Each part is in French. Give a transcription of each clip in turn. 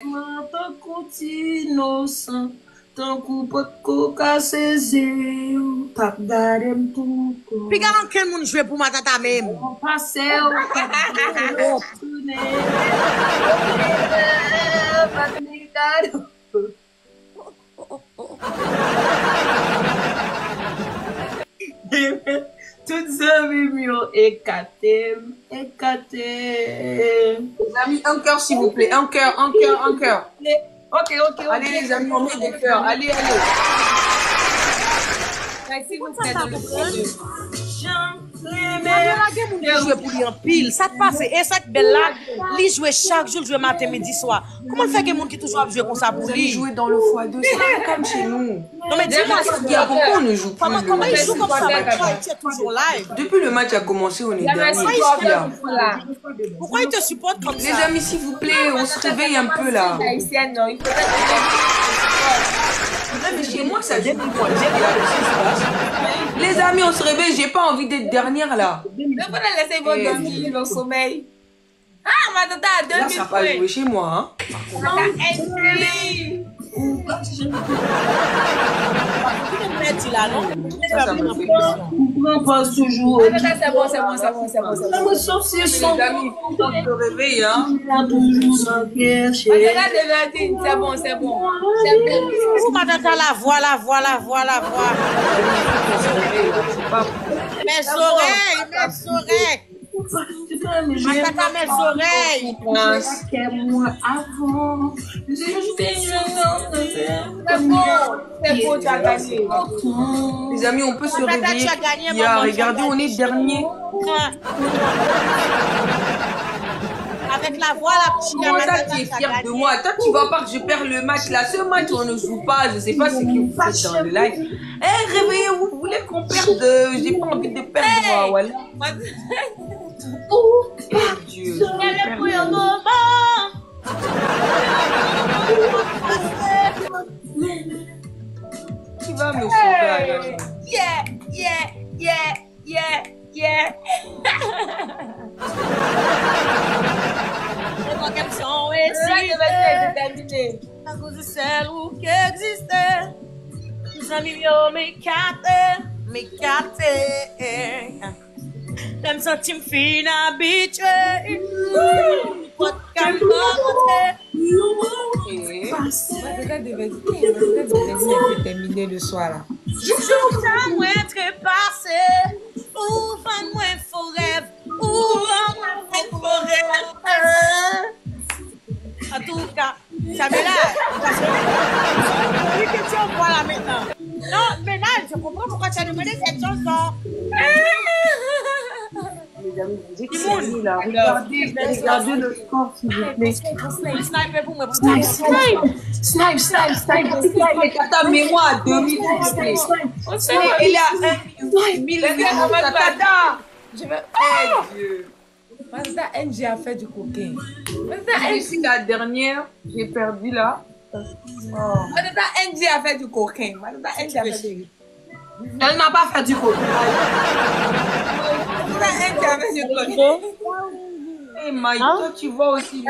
Tant qu'innocent, tant qu'on peut coca saisir, t'as gardé tout. Puis quand on quel monde jouer pour ma tata même. On passe au tourné. Toutes les amis, et KTM. Les amis, un cœur, s'il vous plaît. Un cœur. Ok. Allez, les amis, on met des cœurs. Allez. Si vous êtes dans le jeu pour lui en pile. Ça te passe. Et cette belle-là, lui jouer chaque jour, jouer matin, midi, soir. Comment le fait que les gens qui toujours jouent comme ça pour lui? Jouer dans le x2, c'est comme chez nous. Non, mais dis-moi, pourquoi on ne joue pas? Comment il joue comme ça? Tu es toujours live. Depuis le match a commencé, on est derrière. Pourquoi il te supporte comme ça? Les amis, s'il vous plaît, on se réveille un peu là. Mais chez moi, ça dépend. Les amis, on se réveille, j'ai pas envie d'être dernière là. Ne pas laisser vos dormir au sommeil. Ah, ma tata a 2000 points. Là, ça n'a pas joué chez moi. Tata NG. Ça me fait plaisir. On pense toujours. C'est bon. Sauf si les amis, on se réveille. C'est bon. Ma tata, la voix. Mes oreilles. Les amis, on peut se réveiller. Regardez, on est dernier. Avec la voix, la petite. Comment ça, tu es fière de moi? Toi, tu vois pas que je perds le match là. Ce match, on ne joue pas. Je sais pas ce qui vous passe dans le live. Eh, réveillez-vous. Vous voulez qu'on perde? J'ai pas envie de perdre. Moi, voilà. Dieu. Qui va me sauver? Yeah. Uma canção existe, águas do céu que existe, os amigos me catem. Them something fina beach. What can you passe? Devait terminer le soir là. Jour ça moi être passé. Ou fan moi forever. Ou forever. En tout cas, ça me l'a. Que tu envoies là maintenant. Non, mais là, je comprends pourquoi tu as demandé cette chanson. Les amis, regardez le score, s'il vous plaît. Snipe. Tata, mets-moi à 2000, s'il vous plaît. Il a 1 million. Tata, je veux... Oh, Dieu. Tata NG a fait du coquin. Je suis la dernière. J'ai perdu, là. Tata NG a fait du coquin. Tata NG a fait du coquin. Elle n'a pas fait du coquin. Hey, Maï, toi, tu vois aussi.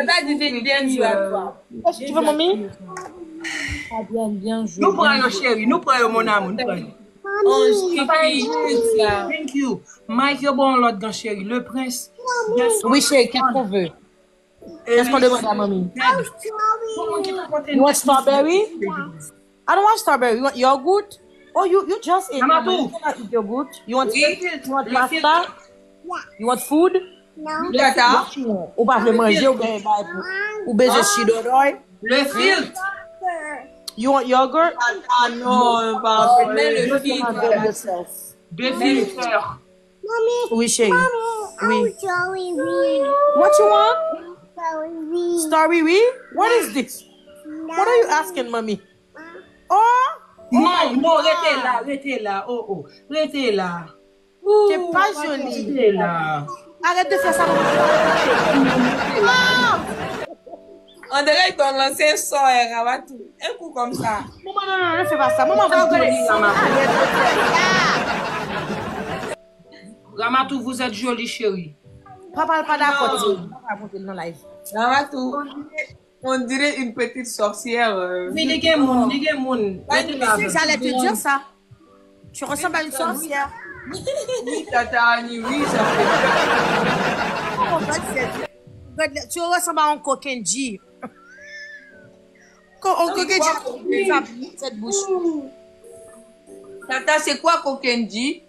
Tu veux, mamie? Bien joué. Nous prenons, chérie. Nous prenons, mon amour. Thank you. Maï, c'est bon, l'autre dans chérie. Le prince. Oui, chérie, qu'est-ce qu'on veut? Qu'est-ce qu'on demande à mamie? You want strawberry? I don't want strawberry. You want yogurt? Oh, you just ate. Ramatou. You want yogurt? You want pasta? You want food? No. Tata. Ou pas le manger ou baiser chidoroy. Le filtre. You want yogurt? Ah non, pas le filtre. Deux filtres. Oui, chérie. Oui. What you want? Starry wee? What is this? What are you asking, mommy? Oh. Non, restez là. Oh, restez là. C'est pas joli. Arrête de faire ça. On dirait qu'on lance un sort, un coup comme ça. Maman, non, ne fais pas ça. Maman, va vous dire, Ramatou, vous êtes jolie, chérie. Papa, pas d'accord. Ramatou. On dirait une petite sorcière. Mais les gars, j'allais te dire ça. Tu ressembles à une sorcière. Oui, Tata Annie, oui, ça fait. Tu ressembles à un Kokenji. Un Kokenji, cette bouche. Tata, c'est quoi Kokenji?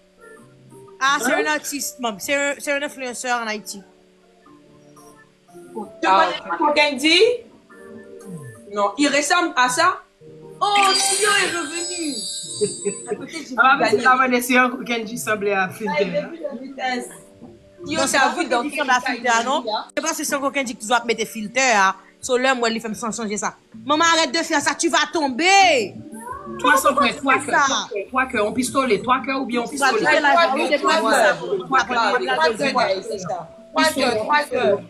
Ah, c'est un artiste, c'est un influenceur en Haïti. Tu connais Kokenji? Non, il ressemble à ça? Oh, Sion est revenu! Ah, parce que avant d'essayer un Kokenji semblait à filter. Sion, c'est à vous d'entrer dans la filter, non? Je pense que c'est un Kokenji qui doit mettre des filters. Sur l'heure, moi, il fait me changer ça. Maman, arrête de faire ça, tu vas tomber! Toi, toi, on pistolet, toi, ou bien on pistolet. Trois cœurs.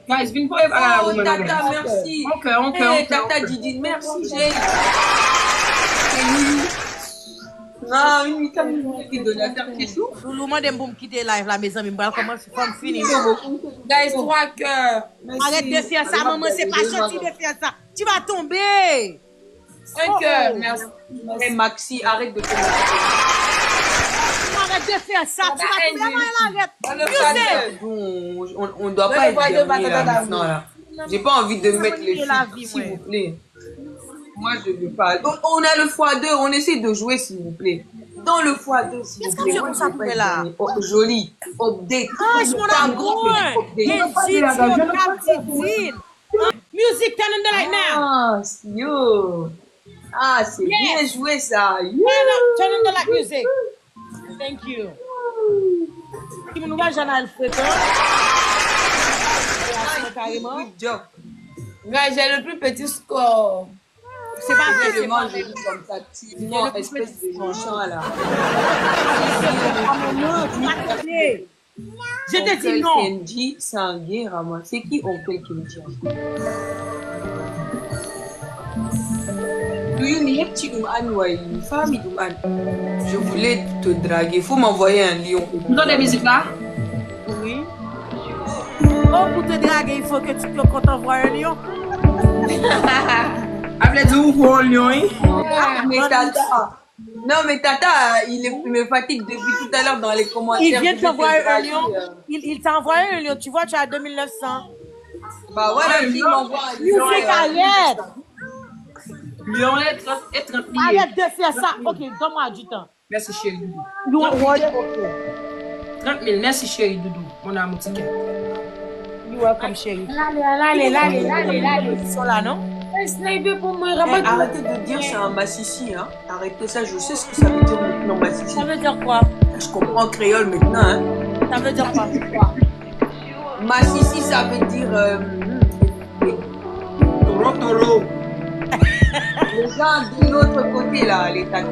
Guys, viens pas oh, Tata, merci. Tata Didine, merci. Non, une qui donateur qui souffre. Tout le monde aime me quitter live, la maison, mais comment c'est comme fini. Guys, 3 cœurs. Arrête de faire ça, maman, c'est pas gentil de faire ça. Tu vas tomber. 5 cœurs, merci. Et Maxi, arrête de faire ça, tu vas vraiment l'arrêter. On doit pas être là. J'ai pas envie de mettre les choses, s'il vous plaît. Moi, je veux pas. On a le x2, on essaie de jouer, s'il vous plaît. Dans le x2, s'il vous plaît. Qu'est-ce que tu veux ça faire là? Joli, update. Ah, je m'en ai gros. Music, turn on the light now. Yo. Ah, c'est bien joué ça. Turn on the light music. Thank you. Qui nous va Jean Alfred? Carrément. J'ai le plus petit score. C'est pas vrai, manger comme ça. Tu vois, espèce de manchant là. Je te dis non. Kenji, sanguin, Rama. C'est qui oncle Kenji? Je voulais te draguer. Il faut m'envoyer un lion. Tu donnes des musiques là? Oui. Oh, pour te draguer, il faut que tu te envoies un lion. Appelez-vous pour un lion. Mais Tata. Non, mais Tata, il me fatigue depuis tout à l'heure dans les commentaires. Il vient t'envoyer un lion. Il t'a envoyé un lion. Tu vois, tu as 2900. Bah voilà, il m'envoie un lion. Tu sais qu'arrête. Arrête de faire ça. Ok, donne-moi du temps. Merci, chérie Doudou. 30 000, merci, chérie Doudou. On a mon ticket. You welcome, chérie. Là, ils sont là, non? Arrêtez de dire c'est un massissi, hein. Arrêtez ça, je sais ce que ça veut dire maintenant, massissi. Ça veut dire quoi? Je comprends créole maintenant, hein. Ça veut dire quoi? Massissi, ça veut dire... Toro. Les gens de l'autre côté là, les tata.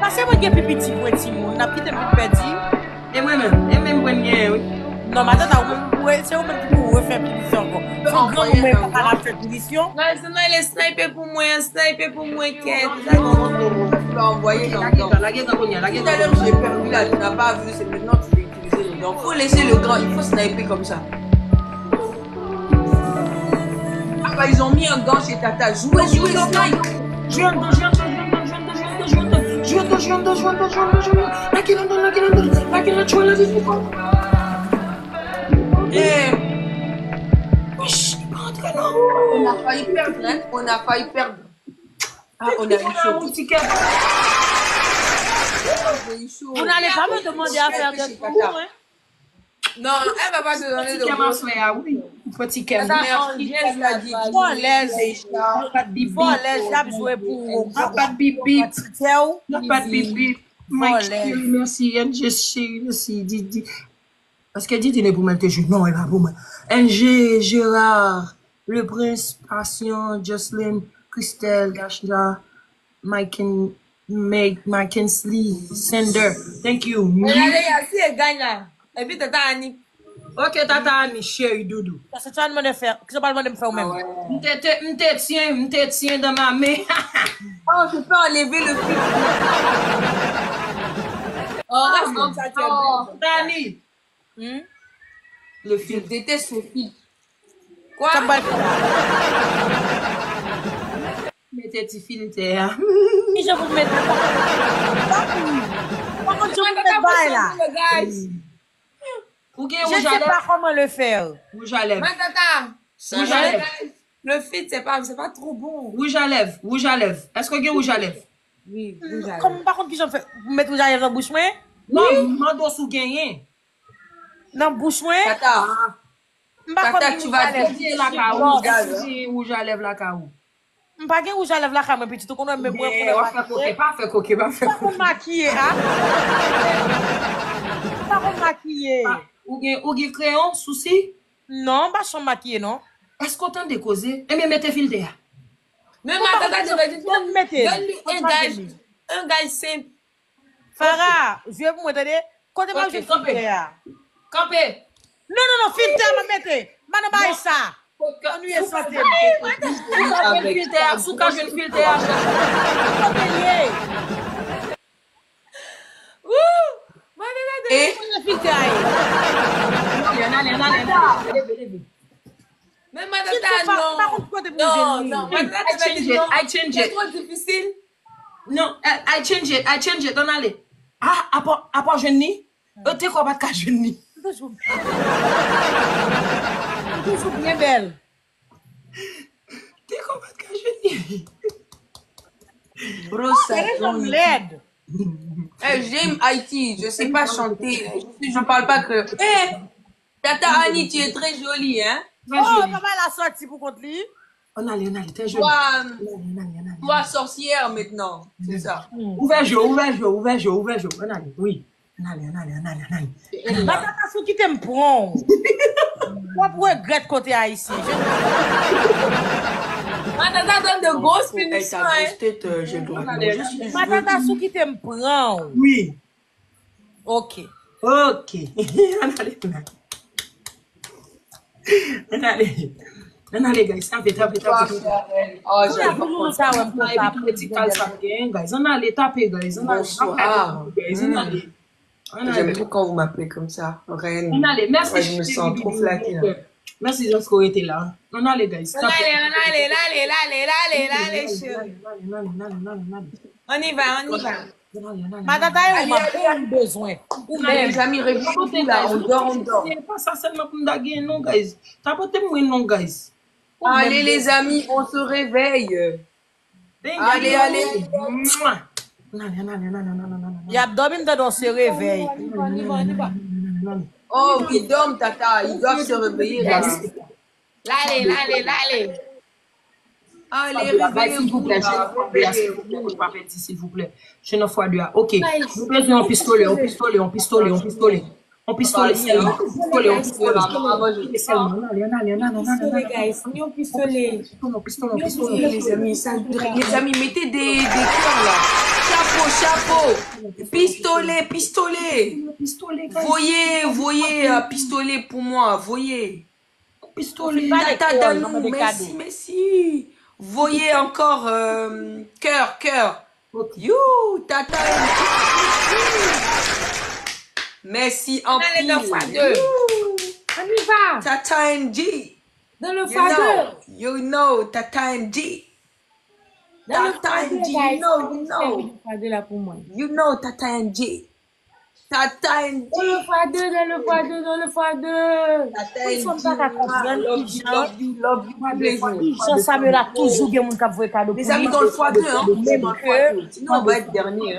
Parce que moi j'ai petit pour petit monde, n'a petit peu perdu. Et moi-même, oui. Non, mais attends, c'est au même pour refaire punition encore. Son grand moment pour pas la faire punition. Non, sinon il est sniper pour moi, qu'est-ce que tu vas envoyer dans le temps. Tout à l'heure j'ai perdu là, tu n'as pas vu, c'est maintenant que tu veux utiliser le temps. Il faut laisser le grand, il faut sniper comme ça. Ils ont mis un gant chez Tata. Jouez, snipe. On a failli perdre. On n'allait pas me demander à faire de tout, hein. Non, elle va pas te donner de gros. Petit qu'elle dit, pas de bip. Parce qu'elle dit, tu n'es pas mal te jouer. Non, elle va pour moi. NG, Gérard, le prince, Passion, Jocelyn, Christelle, Gachna, Mike, Mackenzie, Sender. Thank you. Et puis, Tata Annie. Ok, Tata Annie, chérie Doudou. Parce que tu as demandé de faire. Tu as pas demandé de me faire au même. Je te tiens dans ma main. Oh, je peux enlever le fil. Oh, reste comme ça, tu es belle. Tata Annie. Le fil. Je déteste le fil. Quoi? Mettez tes filtres. Je vous mets. Comment tu me là? Je ne sais pas comment le faire. Rouge à lèvres. Rouge à lèvres. Le fit, c'est pas trop bon. Rouge à lèvres. Rouge à lèvres. Est-ce que vous avez rouge à lèvres? Oui. Comment par contre, vous mettez rouge à lèvres dans la bouche? Non, je dois sous gagner. Dans la bouche? Tata. Tata, tu vas te dire la caou. Tu vas rouge à lèvres la caou. Je ne sais pas où j'allais la caméra, mais tu te connais même pas. Pas maquiller, hein? Pas maquiller. Ou bien crayon, souci? Non, pas sans maquiller, non. Est-ce qu'on tente de causer? Eh bien, mettez fil d'air. Même attends, tu vas dire, donne-lui un gars simple. Farah, je vais vous montrer. Quand tu vas jouer fil d'air. Campé. Non, fil d'air, ma mettez. Madame ça. On lui est santé. I change it. Don't allez. Ah, après je nie. Tu quoi pas de je nie. Toujours bien belle. T'es comment de cacher? Brosse à l'aide. J'aime Haïti, je sais pas chanter. Je parle pas que. Hey, Tata Annie, tu es très jolie, hein? Oh, papa la sortie pour contre lui. On allait, très jolie. Toi, sorcière maintenant, c'est ça. Ouvert-je. On allait, oui. On allait. Bah, Tata, ceux qui t'aiment prend. Moi, pour regretter côté ici. Matata donne de grosses punitions. Matata, ceux qui t'aiment prend. Oui. Ok. On allait, guys. Tapez. Oh, j'adore ça. On allait taper, guys. J'aime tout quand vous m'appelez comme ça, reine. Merci, je me sens trop flattée. Merci d'avoir été là. On allait, guys. On y va. On a besoin. Les amis, réfléchissez là, on dort. C'est pas ça seulement pour nous gagner, non, guys. Tapotez-moi, non, guys. Allez, les amis, on se réveille. Allez. Non. Il y a dormi dans ce réveil. Oh, il dort, Tata. Il doit se réveiller. Allez, s'il vous plaît. Je ne fais pas. Ok. Vous plaisez un pistolet. Les amis, mettez des cœurs là. Chapeau. Pistolet. Voyez, pistolet pour moi. Voyez. Pistolet. Tata Danou, merci. Voyez encore cœur. You, Tata. Merci en plus. On y va. Tata NG. Dans le fadeur. You know, Tata NG. Tata NG. You know. You know, Tata NG. Tata NG. Dans le fadeur. Tata NG. Love you. Samuella toujours bien mon cap voyer cadeau. Les amis dans le fadeur. Sinon on va être dernier.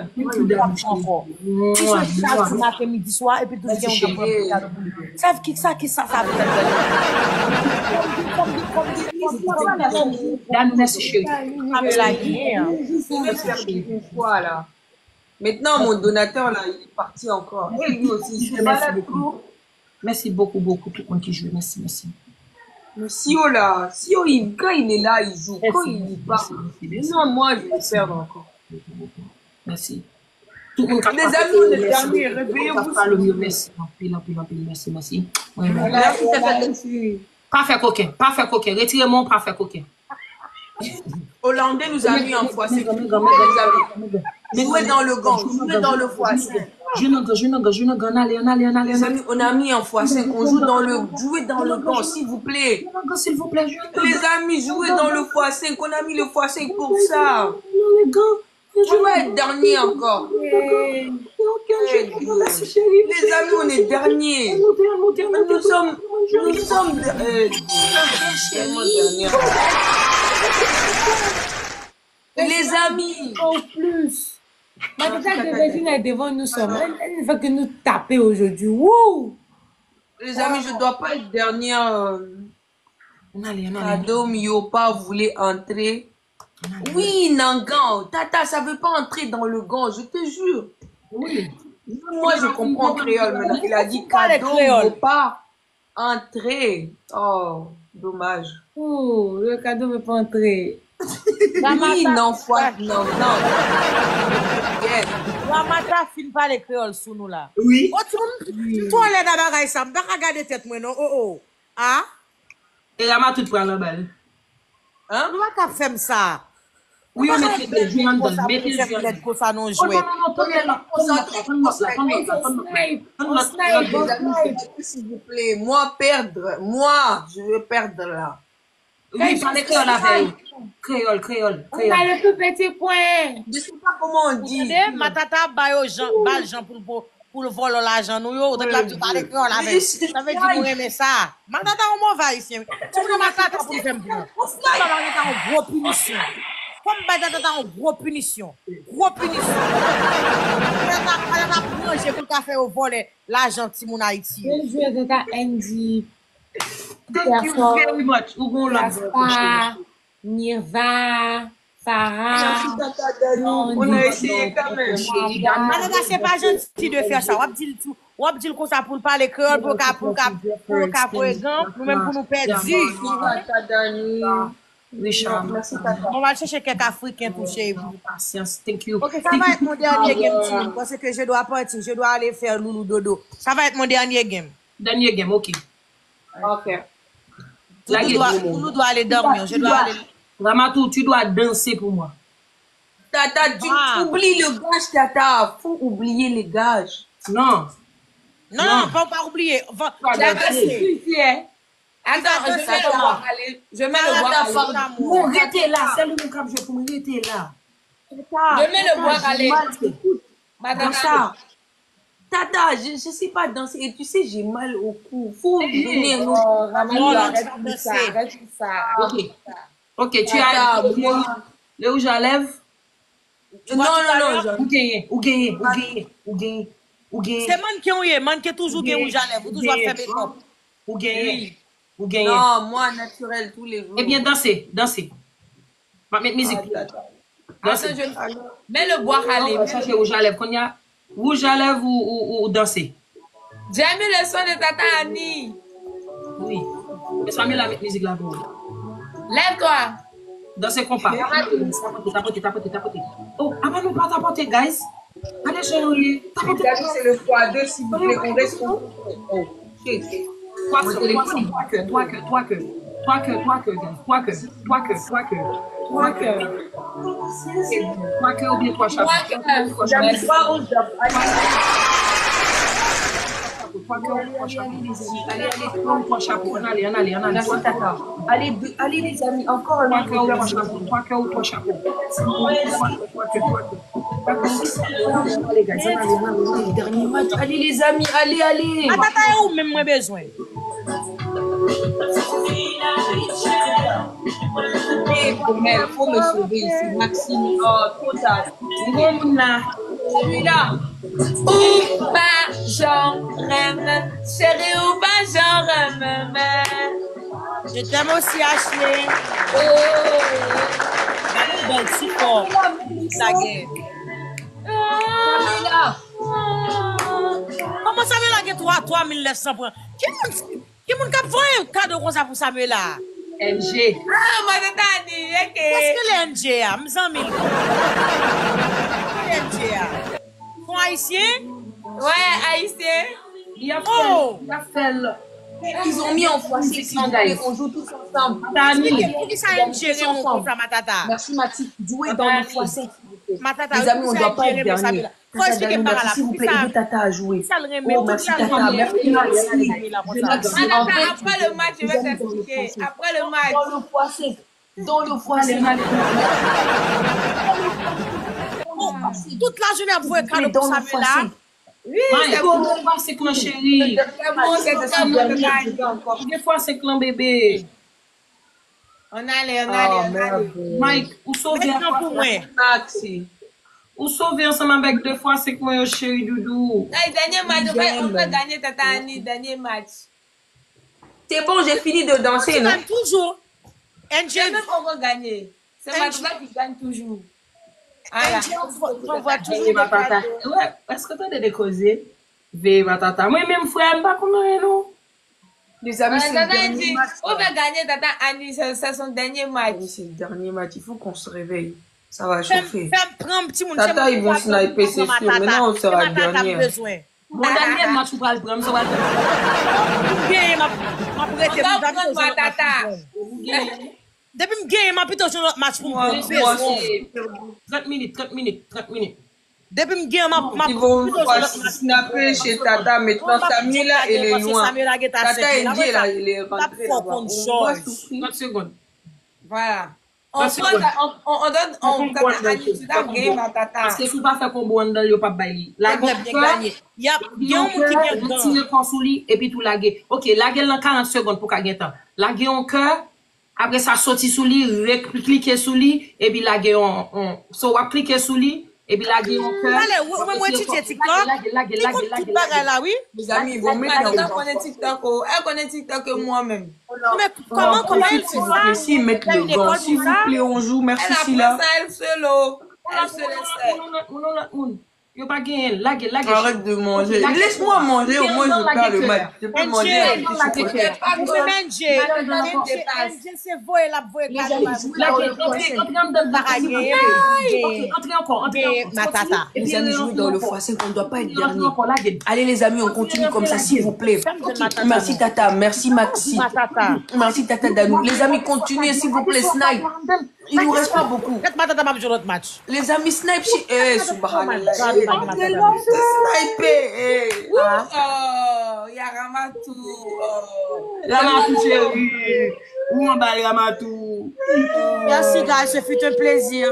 Midi soir et puis tout le monde savent qui ça. Maintenant mon donateur là, il est parti encore. Merci beaucoup tout le monde qui joue. Merci. Sio là, quand il est là, il joue. Quand il est pas, non moi je vais perdre encore. Merci. Les amis, le dernier, réveillez-vous. Merci. Parfait coquin. Retirez-moi, parfait coquin. Hollandais nous a mis en foissé. Jouez dans le gang, jouez dans le foissé. Je n'engage, allez. On a mis en fois 5, on joue dans le, jouez dans le camp, s'il vous plaît. S'il vous plaît, les amis, jouez dans le fois 5, on a mis le fois 5 pour ça. On va être dernier encore. Les amis, on est dernier. Nous sommes derniers. Les amis, en plus. Ma tata Bézine est devant nous sommes. Elle ne veut que nous taper aujourd'hui. Wouh! Les amis, je ne dois pas être dernière. Madame Yopa voulait entrer. Oui, Nangan. Tata, ça ne veut pas entrer dans le gant, je te jure. Oui. Moi, je comprends créole maintenant. Il a dit Kadom Yopa entrer. Oh, dommage. Ouh, le cadeau ne veut pas entrer. Oui, non. Ramatou filme pas les créoles sous nous là. Oui. Toi, les dabagaïs, ça me regarde tête moi non. Oh. Ah. Et Ramatou prend la balle. Hein? Nous va faire ça. Oui, on est des joueurs dans le métier. S'il vous plaît, moi, je veux perdre là. Oui, parlez créole avec. Créole. On a le tout petit point. Je ne sais pas comment on dit. Regardez, ma tata baille aux gens pour le vol de l'argent. Nous, on a tout parlé créole avec. Ça veut dire que vous aimez ça. Ma tata, on m'en va ici. Tu prends ma tata pour le faire bien. On a une grosse punition. Comme ma tata, on a une grosse punition. On a pris un café au vol de l'argent de mon Haïti. Je vais jouer Tata NG. Thank you very much. Gaspar, Nirva, Farah. On a essayé quand même. C'est pas gentil de faire ça. On va dire qu'on ça pour parler créole pour exemple, même pour nous perdre. Richard, on va chercher quelques Africains pour chez vous. Patience, thank you. Ok, ça va être mon dernier game parce que je dois partir, je dois aller faire loulou dodo. Ça va être mon dernier game. Dernier game, ok. Ok. Tout doit aller dormir. Ramatou, tu dois danser pour moi. Tata, tu oublies le gage, Tata. Faut oublier les gages. Non, faut pas oublier. Attends, je mets le bois à l'eau. Vous restez là, c'est le même comme je vous restez là. Je mets le bois à l'eau. Madame ça. Tata, je ne sais pas danser et tu sais, j'ai mal au cou. Faut oublier nous. Ramatou, ça. Ok, tu as le où j'enlève? Non. Ou gagner. C'est manqué toujours gagner où j'enlève. Vous toujours faire béton. Ou gagner. Non, moi, naturel tous les jours. Eh bien, dansez. Ma musique. Dansez. Mets le bois à l'eau. Ça, c'est où j'enlève. Où j'enlève ou danser? J'ai mis le son de Tata Annie. Oui. Mais ça met la musique là-bas. Lève-toi. Danser compas. Tapoter. Oh, avant nous pas tapoter, guys. Allez, chérie. Tapoter. C'est le x2, s'il vous plaît. On reste. Oh, chérie. Allez les amis, encore un peu. Allez les amis, allez. Attends, où même moi besoin. Il faut me sauver ici, Maxime. Oh, trop tard. Celui-là. Ou pas, j'en rêve. Chérie, ou pas, j'en rêve. Je t'aime aussi, Achnie. Oh, bon, si fort. La guerre. Celui-là. Comment ça veut la guerre 3 900 points? Qui m'a fait un cadeau comme ça pour Samuella NG. Ah, ma tata Annie, ok. Qu'est-ce que l'NG a? Qu'est-ce que l'NG a? Pour haïtien? Ouais, haïtien. Ils ont mis en fois 600, guys. On joue tous ensemble. Merci, Mathis. Jouez dans le fois 5. Les amis, on ne doit pas être dernier. s'il vous plaît, aidez Tata à jouer. Oh, merci Tata, merci. Après le match, je vais t'expliquer. Après le match. Dans le poids sec. Dans le poids sec. Toute la journée, vous pouvez caler pour Samuella. Oui, c'est bon. Des fois, c'est mon chéri. Des fois, c'est que mon bébé. On allait. Mike, vous sauvez un taxi. Vous sauvez ensemble avec deux fois, c'est que mon chéri Doudou. Dernier match, on peut gagner Tata Annie, dernier match. C'est bon, j'ai fini de danser. Non, toujours. NG, on va gagner. C'est Matoula qui gagne toujours. On voit toujours. Ouais, parce que toi, t'es décausé. Vé, ma tata. Moi, même frère, pas comme non. Les amis, c'est le dernier match. On va gagner, Tata Annie, c'est son dernier match. C'est le dernier match, il faut qu'on se réveille. Ça va chauffer. Tata, ils vont sniper, c'est sûr. Maintenant, on sera le dernier. Mon dernier match, on va le prendre. On va prendre, Tata. Depuis que je suis plutôt sur notre match pour moi. 30 minutes. Depuis que je suis plutôt chez Tata, maintenant Samuella, elle est loin. Tata NG, elle est rentrée. 30 secondes. Voilà. Parce que si vous ne faites pas combo, vous ne pas bailler. La gueule, il y a 40 secondes pour qu'elle ait temps. La gueule en cœur. Après ça sorti sous lui, cliquer sous lui et puis la on so cliquer sous lui et puis la on cœur. Allez, moi tu TikTok. Oui. Mes amis, vous mettez TikTok. Elle connaît TikTok moi-même. Mais comment elle fait ça? S'il vous plaît, on joue, merci Sylla. Elle solo. Elle se laisse. Yo pas gagné, arrête de manger. Laisse-moi manger, au moins je parle le match. Je peux manger un petit chocolat. NG, c'est voie la voie. Entrez encore. Les amis, jouez dans le foie, c'est qu'on ne doit pas être dernier. Allez les amis, on continue comme ça, s'il vous plaît. Merci Tata, merci Maxime. Merci Tata Danou. Les amis, continuez, s'il vous plaît, snipe. Il ne nous reste pas beaucoup. Les amis, snipe. Subhanallah. Sniper. Oh, il y a Ramatou. Ramatou, chérie. Où on va, Ramatou? Merci, gars. Ce fut un plaisir.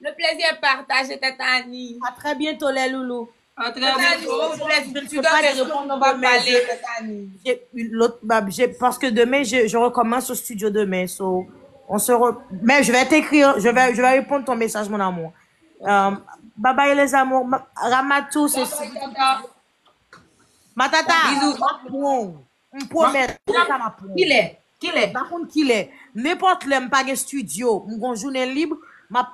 Le plaisir est partagé, Tata Annie. À très bientôt, les loulous. À très bientôt. Tu dois me répondre, on va parler, Tata Annie. Parce que demain, je recommence au studio demain. So. On se re... Mais je vais t'écrire, je vais répondre ton message, mon amour. Bye bye, les amours. Ramatou, c'est ça. Matata. Bisous. On promet. Qu'il est. Par contre, qu'il est. N'importe l'homme, pas de studio. Mon journée libre, m'a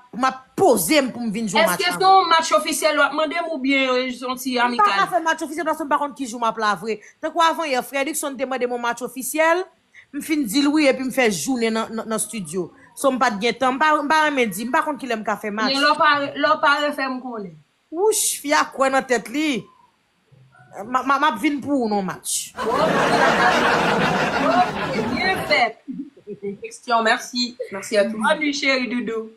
posé pour me venir jouer. Est-ce que ton match officiel, demandez-moi ou bien, je suis amical. Je ne vais pas faire match officiel parce que par contre, qui joue ma plavrée. Donc, avant, il y a Frédéric, on demande mon match officiel. Je finis de dire oui et puis je fais jouer dans le studio. Je ne pas de temps. Je ne pas contre qu'il aime café match. Mais l'opare fait me connaître. Ouch, il y a quoi dans la tête? Je viens pour nos matchs. Bien fait. Question, merci. Merci à tous. Bonne nuit, chérie Doudou.